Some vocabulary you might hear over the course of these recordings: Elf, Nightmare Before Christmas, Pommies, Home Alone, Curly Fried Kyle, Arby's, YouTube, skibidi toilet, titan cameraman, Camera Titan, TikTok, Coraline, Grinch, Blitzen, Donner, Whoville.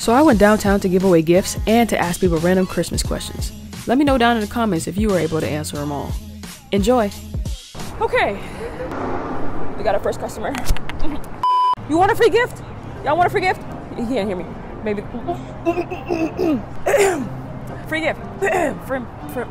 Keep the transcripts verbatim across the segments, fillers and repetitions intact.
So I went downtown to give away gifts and to ask people random Christmas questions. Let me know down in the comments if you were able to answer them all. Enjoy! Okay, we got our first customer. You want a free gift? Y'all want a free gift? He can't hear me. Maybe. Free gift. Free, free.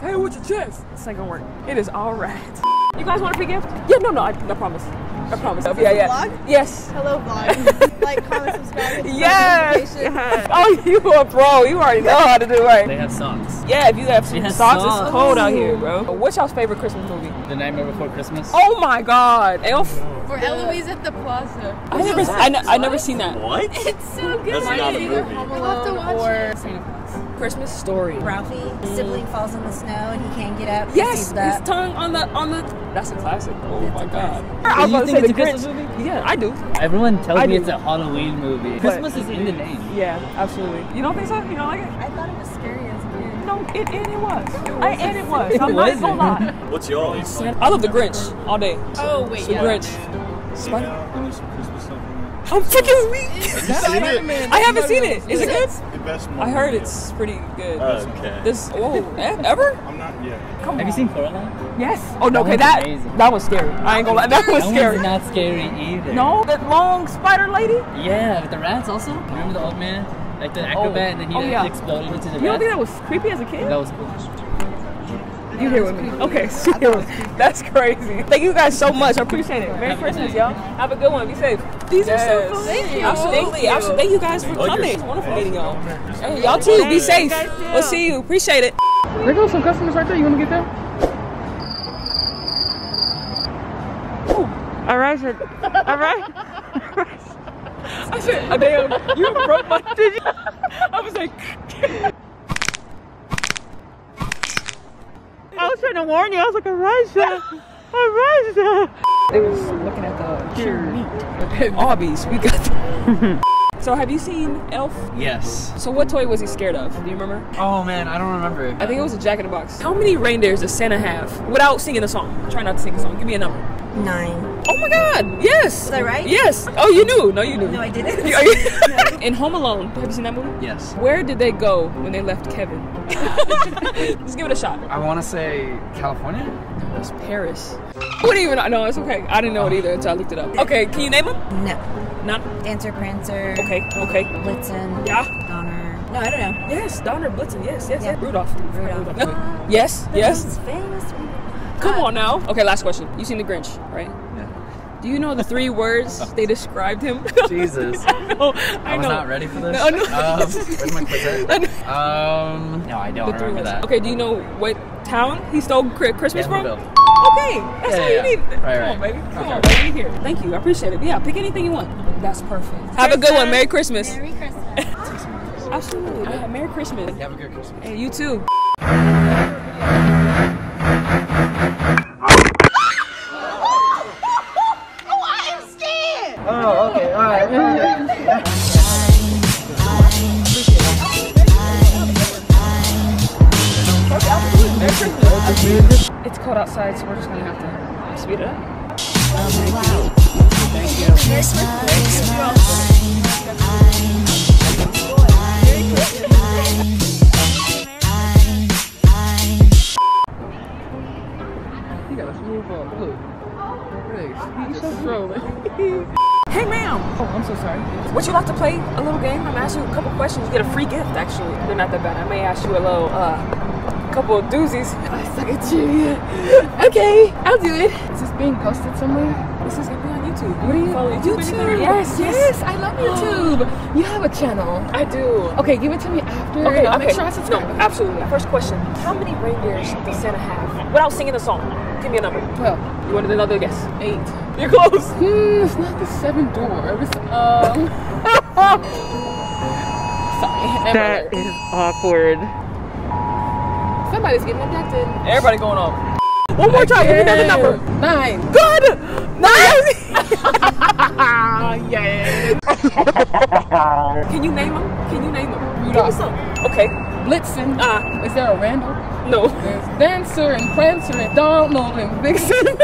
Hey, what's your chest? It's not gonna work. It is all right. You guys want a free gift? Yeah, no, no, I, I promise. I promise. Is yeah, yeah. Vlog? Yes. Hello, vlog. Like, comment, subscribe. Yes. yes. Oh, you a pro. You already know how to do it, right? They have socks. Yeah, if you have some socks, socks, it's cold out here, bro. What's y'all's favorite Christmas movie? The Nightmare Before Christmas. Oh my God. Elf. For yeah. Eloise at the Plaza. I never, I, ne I never seen that. What? It's so good. That's not a movie. Either Home Alone or Santa Claus. Christmas Story. Ralphie, mm. sibling falls in the snow and he can't get up. Yes, his tongue on the on the. That's a classic. Oh that's my God. Do I was you think it's a Christmas movie? Yeah, I do. Everyone tells I me do. It's a Halloween movie. But Christmas is in the name. Yeah, absolutely. You don't think so? You don't like it? I thought it was scary as a kid. No, it and it was. It I and it was. I'm not gonna lie. What's y'all? I love the Grinch all day. Oh wait, so yeah. Grinch. Spider. I'm freaking weak. I haven't seen it. Is it good? I heard it's pretty good. Uh, okay. This whoa eh, ever? I'm not yet. Come on. Have you seen Coraline? Yes. Oh no. That okay, that amazing. That was scary. I ain't gonna lie. That was that scary. That was not scary either. No, that long spider lady. Yeah, with the rats also. Remember the old man, like the acrobat, oh. and then he oh, yeah. exploded into the rats. You don't think that was creepy as a kid? That was cool. You here with me? Okay, that's crazy. Thank you guys so much. I appreciate it. Merry Christmas, y'all. Have a good one. Be safe. These yes. are so fun. Thank you. Absolutely. Absolutely. Thank you guys for coming. It's wonderful meeting y'all. Hey, y'all too. Be safe. We'll see you. Appreciate it. There goes some customers right there. You want to get them? All right, sir. All right. I said, oh, damn, you broke my digit. I was like. I was trying to warn you. I was like, Arisha, Arisha. They was looking at the pure meat. Arby's, we got them. So have you seen Elf? Yes. So what toy was he scared of? Do you remember? Oh man, I don't remember. I think it was a Jack in the Box. How many reindeers does Santa have? Without singing a song. Try not to sing a song. Give me a number. Nine. Oh my God, yes. Is that right? Yes. Oh, you knew. No, you knew. No, I didn't. No. In Home Alone, have you seen that movie? Yes. Where did they go when they left Kevin? Let's give it a shot. I want to say California? No, it's Paris. What even? No, it's okay. I didn't know it either until I looked it up. Okay, can you name them? No. Not? Dancer, Prancer. Okay, okay. Blitzen. Yeah. Donner. No, I don't know. Yes, Donner, Blitzen. Yes, yes. Yeah. Rudolph. Rudolph. Rudolph. No. Yes, the yes. Famous. Come on now. Okay, last question. You seen the Grinch, right? Do you know the three words they described him? Jesus. I know. I, I was know. not ready for this. No, no. Um, where's my quiz at? Um, no, I don't remember words. that. Okay, do you know what town he stole Christmas from? Okay, that's yeah, all yeah. you need. Right, Come right. on, baby. Come okay. on, baby. Here. Thank you. I appreciate it. Yeah, pick anything you want. That's perfect. Have Christmas. a good one. Merry Christmas. Merry Christmas. Absolutely. Yeah, Merry Christmas. Have a good Christmas. Hey, you too. It's cold outside, so we're just gonna have to speed it up. Thank you. Thank you. You gotta move up. Look. Look. He's so strolling. Hey ma'am! Oh, I'm so sorry. Would you like to play a little game? I'm gonna ask you a couple questions. You get a free gift, actually. They're not that bad. I may ask you a little, uh, couple of doozies. I suck at you. Okay, I'll do it. Is this being posted somewhere? This is gonna be on YouTube. What do you follow? YouTube? YouTube. Yes, yes, yes, I love YouTube. Oh. You have a channel. I do. Okay, give it to me after. Okay, I'll okay. make sure I subscribe. No, absolutely. First question. How many reindeers does Santa have? Without singing a song, give me a number. Twelve. You wanted another guess? Eight. You're close. Mm, it's not the seven door. It was, um. Sorry. That is awkward. Somebody's getting abducted. Everybody going off. One more time. Give me another number. Nine. Good. Nine. Yes. Can you name them? Can you name them? Give me some. Okay. Blitzen. Uh, is there a Randall? No. There's Dancer and Prancer and Donald and Vixen.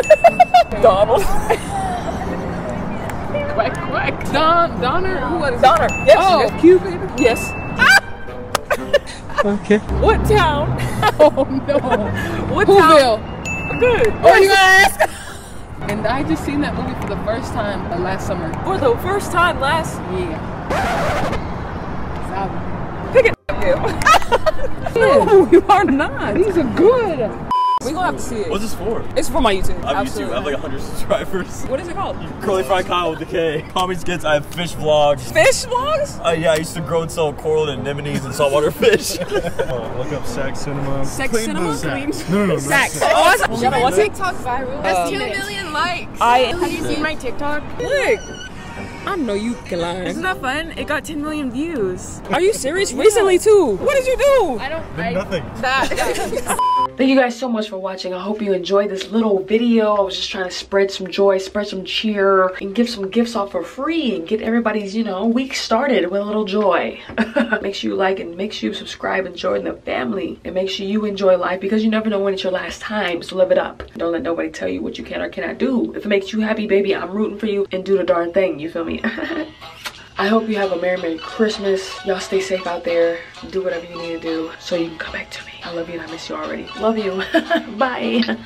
Donald. quack, quack. Don, Donner? Who was it? Donner, yes. Oh, yes. Cupid? Yes. Ah! Okay. What town? Oh, no. What Whoville? Town? Good. What are you gonna ask? And I just seen that movie for the first time uh, last summer. For the first time last? Yeah. Pick it up, you. No, you are not. These are good. We're gonna have to see it. What's this for? It's for my YouTube. I have Absolutely. YouTube. I have like one hundred subscribers. What is it called? Curly Fried Kyle with the K. Pommies Gets. I have fish vlogs. Fish vlogs? Uh, yeah, I used to grow and sell coral and anemones and saltwater fish. Oh, look up Sex Cinema. Sex Clean Cinema? Clean. No, no, no. Sex. Oh, that's awesome. My TikTok viral. That's two million likes. I, have you seen my TikTok? Look. I know you can lie. Isn't that fun? It got ten million views. Are you serious? Yeah. Recently too. What did you do? I don't. Did I, nothing. That. Thank you guys so much for watching. I hope you enjoyed this little video. I was just trying to spread some joy, spread some cheer, and give some gifts off for free and get everybody's, you know, week started with a little joy. Make sure you like and make sure you subscribe and join the family. And make sure you enjoy life because you never know when it's your last time, so live it up. Don't let nobody tell you what you can or cannot do. If it makes you happy, baby, I'm rooting for you and do the darn thing, you feel me? I hope you have a Merry Merry Christmas. Y'all stay safe out there. Do whatever you need to do so you can come back to me. I love you and I miss you already. Love you. Bye.